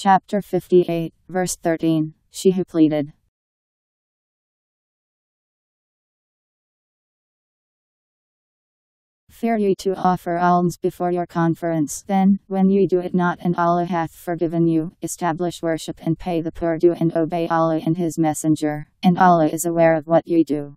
Chapter 58, verse 13, She Who Pleaded. Fear you to offer alms before your conference, then, when you do it not and Allah hath forgiven you, establish worship and pay the poor due and obey Allah and His Messenger, and Allah is aware of what you do.